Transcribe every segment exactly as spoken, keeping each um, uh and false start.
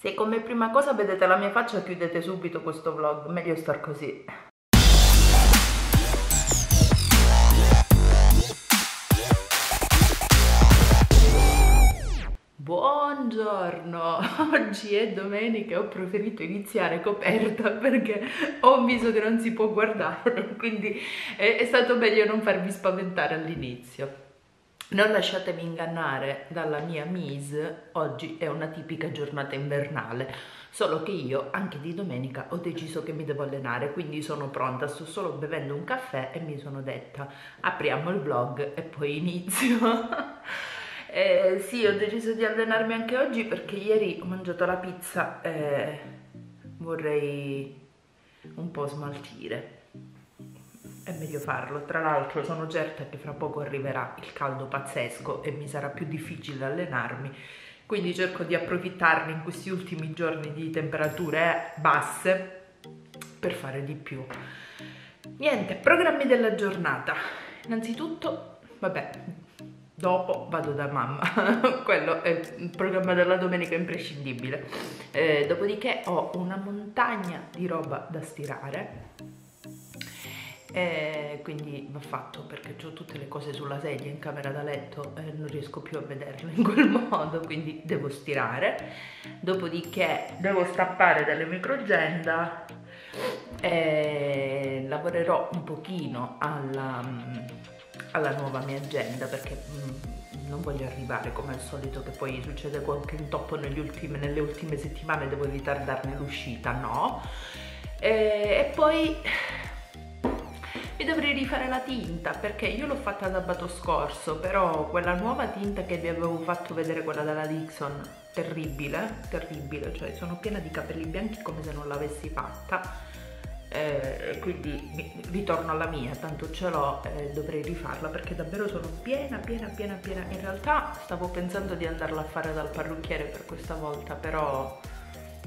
Se come prima cosa vedete la mia faccia, chiudete subito questo vlog, meglio star così. Buongiorno, oggi è domenica e ho preferito iniziare coperta perché ho un viso che non si può guardare, quindi è stato meglio non farvi spaventare all'inizio. Non lasciatemi ingannare dalla mia mise, oggi è una tipica giornata invernale, solo che io anche di domenica ho deciso che mi devo allenare, quindi sono pronta, sto solo bevendo un caffè e mi sono detta apriamo il vlog e poi inizio. eh, sì, ho deciso di allenarmi anche oggi perché ieri ho mangiato la pizza e vorrei un po' smaltire. È meglio farlo, tra l'altro sono certa che fra poco arriverà il caldo pazzesco e mi sarà più difficile allenarmi, quindi cerco di approfittarne in questi ultimi giorni di temperature basse per fare di più. Niente, programmi della giornata. Innanzitutto, vabbè, dopo vado da mamma, quello è il programma della domenica imprescindibile. Eh, dopodiché ho una montagna di roba da stirare. E quindi va fatto perché ho tutte le cose sulla sedia in camera da letto e non riesco più a vederle in quel modo, quindi devo stirare. Dopodiché devo stappare dalle microgenda e lavorerò un pochino alla, alla nuova mia agenda perché non voglio arrivare come al solito che poi succede qualche intoppo negli ultimi, nelle ultime settimane, devo ritardarne l'uscita, no? E, e poi mi dovrei rifare la tinta perché io l'ho fatta sabato scorso, però quella nuova tinta che vi avevo fatto vedere, quella della Dixon, terribile, terribile, cioè sono piena di capelli bianchi come se non l'avessi fatta, eh, quindi ritorno alla mia, tanto ce l'ho e eh, dovrei rifarla perché davvero sono piena, piena, piena, piena. In realtà stavo pensando di andarla a fare dal parrucchiere per questa volta, però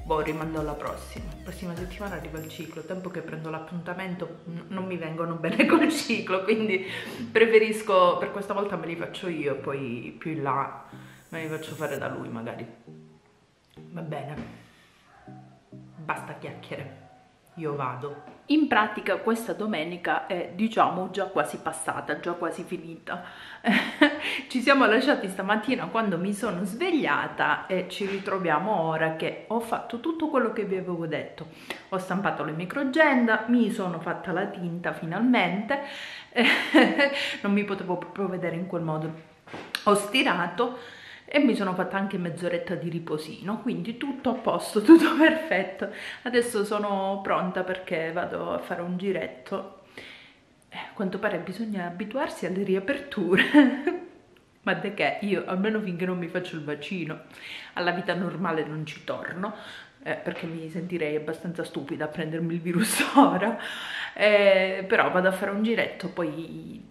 boh, rimando alla prossima. La prossima settimana arriva il ciclo, tempo che prendo l'appuntamento non mi vengono bene col ciclo, quindi preferisco, per questa volta me li faccio io e poi più in là me li faccio fare da lui magari. Va bene, basta chiacchiere, io vado. In pratica questa domenica è, diciamo, già quasi passata, già quasi finita. Ci siamo lasciati stamattina quando mi sono svegliata e ci ritroviamo ora che ho fatto tutto quello che vi avevo detto. Ho stampato le microgenda, mi sono fatta la tinta finalmente, non mi potevo proprio vedere in quel modo. Ho stirato e mi sono fatta anche mezz'oretta di riposino, quindi tutto a posto, tutto perfetto. Adesso sono pronta perché vado a fare un giretto. Eh, quanto pare bisogna abituarsi alle riaperture. Ma de che, io almeno finché non mi faccio il vaccino alla vita normale non ci torno, eh, perché mi sentirei abbastanza stupida a prendermi il virus ora. Eh, però vado a fare un giretto, poi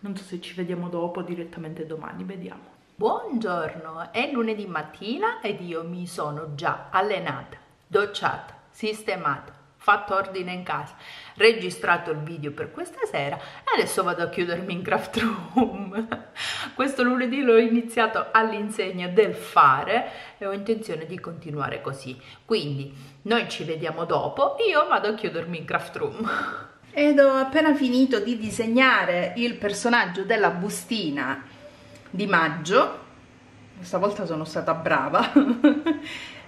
non so se ci vediamo dopo, direttamente domani, vediamo. Buongiorno, è lunedì mattina ed io mi sono già allenata, docciata, sistemata, fatto ordine in casa, registrato il video per questa sera e adesso vado a chiudermi in craft room. Questo lunedì l'ho iniziato all'insegna del fare e ho intenzione di continuare così, quindi noi ci vediamo dopo, io vado a chiudermi in craft room. Ed ho appena finito di disegnare il personaggio della bustina di maggio, stavolta sono stata brava.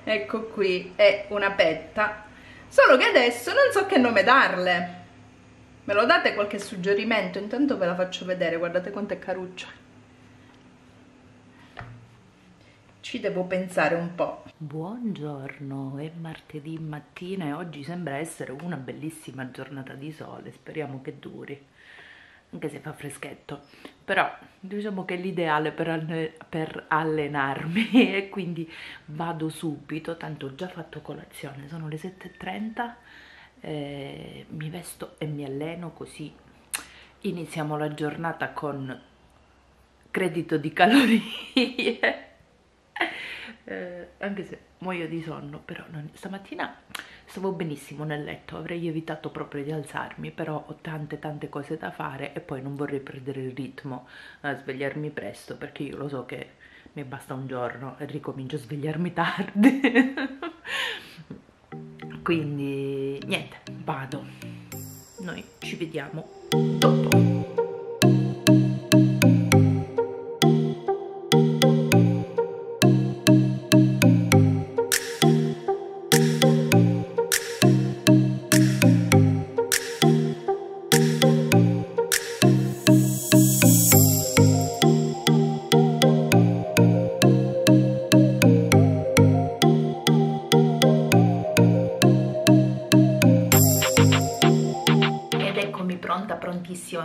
Ecco qui, è una petta, solo che adesso non so che nome darle. Me lo date qualche suggerimento? Intanto ve la faccio vedere, guardate quanto è caruccia. Ci devo pensare un po'. Buongiorno, è martedì mattina e oggi sembra essere una bellissima giornata di sole, speriamo che duri, anche se fa freschetto, però diciamo che è l'ideale per, per allenarmi e quindi vado subito, tanto ho già fatto colazione, sono le sette e trenta, eh, mi vesto e mi alleno così iniziamo la giornata con credito di calorie. Eh, anche se muoio di sonno, però non... stamattina stavo benissimo nel letto, avrei evitato proprio di alzarmi, però ho tante tante cose da fare e poi non vorrei perdere il ritmo a svegliarmi presto perché io lo so che mi basta un giorno e ricomincio a svegliarmi tardi. Quindi niente, vado, noi ci vediamo dopo.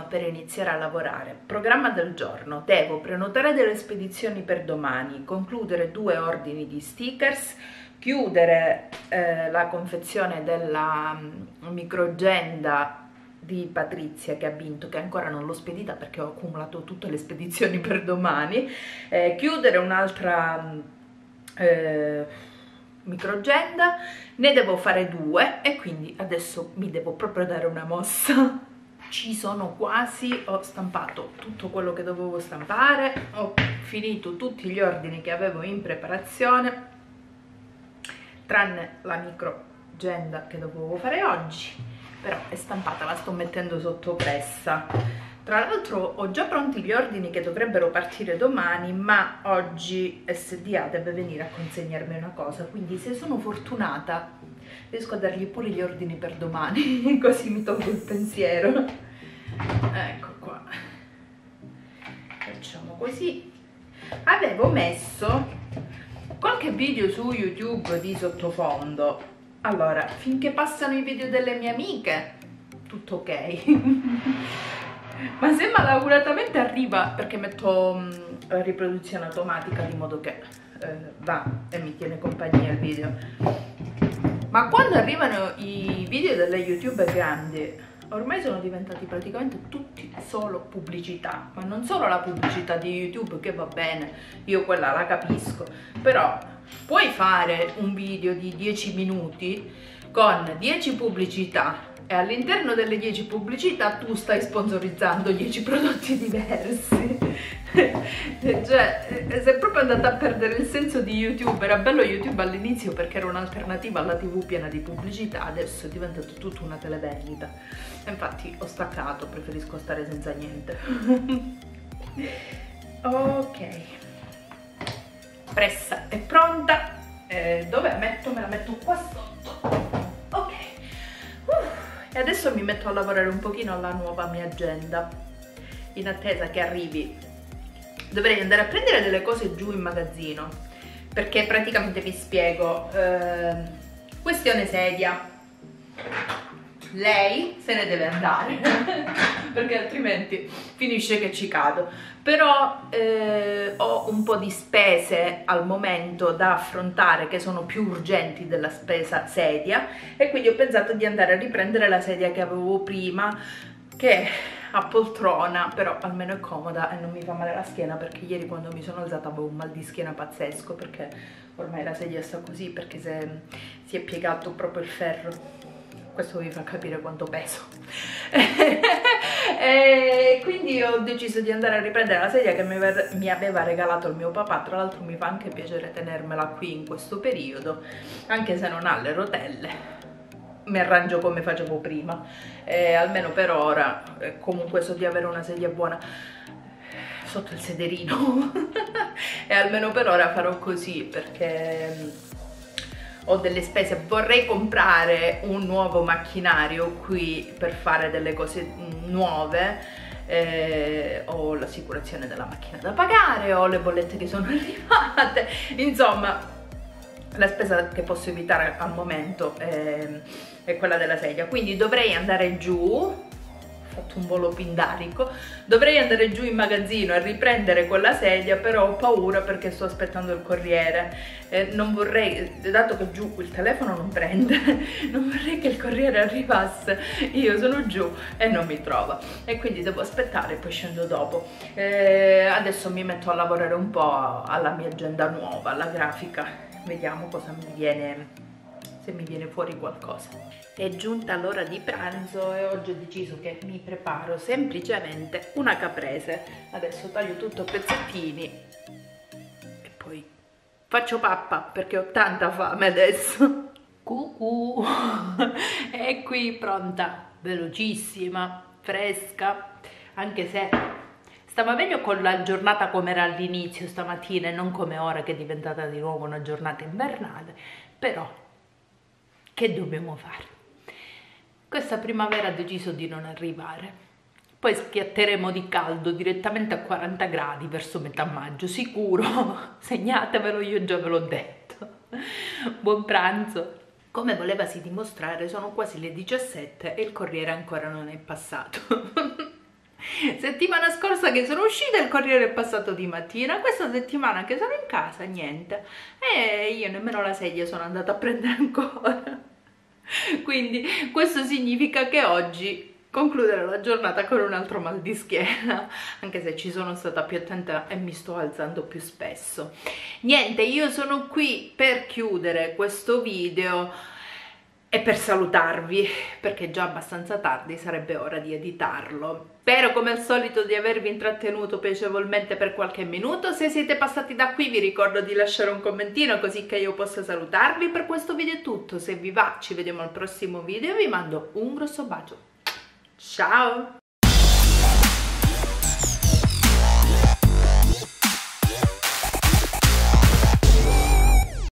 Per iniziare a lavorare, programma del giorno: devo prenotare delle spedizioni per domani, concludere due ordini di stickers, chiudere eh, la confezione della um, microgenda di Patrizia che ha vinto, che ancora non l'ho spedita perché ho accumulato tutte le spedizioni per domani, eh, chiudere un'altra eh, microgenda, ne devo fare due e quindi adesso mi devo proprio dare una mossa. Ci sono quasi, ho stampato tutto quello che dovevo stampare, ho finito tutti gli ordini che avevo in preparazione, tranne la microgenda che dovevo fare oggi, però è stampata, la sto mettendo sotto pressa. Tra l'altro ho già pronti gli ordini che dovrebbero partire domani, ma oggi S D A deve venire a consegnarmi una cosa, quindi se sono fortunata riesco a dargli pure gli ordini per domani, così mi tolgo il pensiero. Ecco qua, facciamo così. Avevo messo qualche video su YouTube di sottofondo, allora finché passano i video delle mie amiche tutto ok. Ma se malauguratamente arriva, perché metto mh, la riproduzione automatica di modo che eh, va e mi tiene compagnia il video, ma quando arrivano i video delle youtuber grandi ormai sono diventati praticamente tutti solo pubblicità, ma non solo la pubblicità di YouTube, che va bene, io quella la capisco, però puoi fare un video di dieci minuti con dieci pubblicità e all'interno delle dieci pubblicità tu stai sponsorizzando dieci prodotti diversi. Cioè, sei proprio andata a perdere il senso di YouTube. Era bello YouTube all'inizio perché era un'alternativa alla tivù piena di pubblicità, adesso è diventato tutto una televendita. E infatti ho staccato, preferisco stare senza niente. Ok, pressa è pronta. Eh, dove la metto? Me la metto qua sotto. Ok. Uh. E adesso mi metto a lavorare un pochino alla nuova mia agenda, in attesa che arrivi. Dovrei andare a prendere delle cose giù in magazzino, perché praticamente vi spiego. Eh, questione sedia. Lei se ne deve andare, perché altrimenti finisce che ci cado. Però eh, ho un po' di spese al momento da affrontare che sono più urgenti della spesa sedia, e quindi ho pensato di andare a riprendere la sedia che avevo prima, che ha poltrona, però almeno è comoda e non mi fa male la schiena, perché ieri quando mi sono alzata avevo un mal di schiena pazzesco, perché ormai la sedia sta così, perché se, si è piegato proprio il ferro. Questo vi fa capire quanto peso. E quindi ho deciso di andare a riprendere la sedia che mi aveva regalato il mio papà. Tra l'altro mi fa anche piacere tenermela qui in questo periodo, anche se non ha le rotelle, mi arrangio come facevo prima, e almeno per ora comunque so di avere una sedia buona sotto il sederino. E almeno per ora farò così, perché ho delle spese, vorrei comprare un nuovo macchinario qui per fare delle cose nuove, eh, ho l'assicurazione della macchina da pagare, ho le bollette che sono arrivate, insomma la spesa che posso evitare al momento è, è quella della sedia, quindi dovrei andare giù. Ho fatto un volo pindarico. Dovrei andare giù in magazzino e riprendere quella sedia, però ho paura perché sto aspettando il corriere, eh, non vorrei, dato che giù il telefono non prende, non vorrei che il corriere arrivasse, io sono giù e non mi trova, e quindi devo aspettare, poi scendo dopo. Eh, adesso mi metto a lavorare un po' alla mia agenda nuova, alla grafica, vediamo cosa mi viene, se mi viene fuori qualcosa. È giunta l'ora di pranzo e oggi ho deciso che mi preparo semplicemente una caprese. Adesso taglio tutto a pezzettini e Faccio pappa perché ho tanta fame adesso. Cucù, è qui pronta, velocissima, fresca, anche se stava meglio con la giornata come era all'inizio stamattina e non come ora che è diventata di nuovo una giornata invernale, però che dobbiamo fare? Questa primavera ha deciso di non arrivare. Poi schiatteremo di caldo direttamente a quaranta gradi verso metà maggio, sicuro, segnatevelo, io già ve l'ho detto. Buon pranzo! Come volevasi dimostrare sono quasi le diciassette e il Corriere ancora non è passato. Settimana scorsa che sono uscita il Corriere è passato di mattina, questa settimana che sono in casa niente, e io nemmeno la sedia sono andata a prendere ancora. Quindi questo significa che oggi concludere la giornata con un altro mal di schiena, anche se ci sono stata più attenta e mi sto alzando più spesso. Niente, io sono qui per chiudere questo video e per salutarvi, perché è già abbastanza tardi, sarebbe ora di editarlo. Spero come al solito di avervi intrattenuto piacevolmente per qualche minuto. Se siete passati da qui vi ricordo di lasciare un commentino così che io possa salutarvi. Per questo video è tutto, se vi va ci vediamo al prossimo video e vi mando un grosso bacio. Ciao!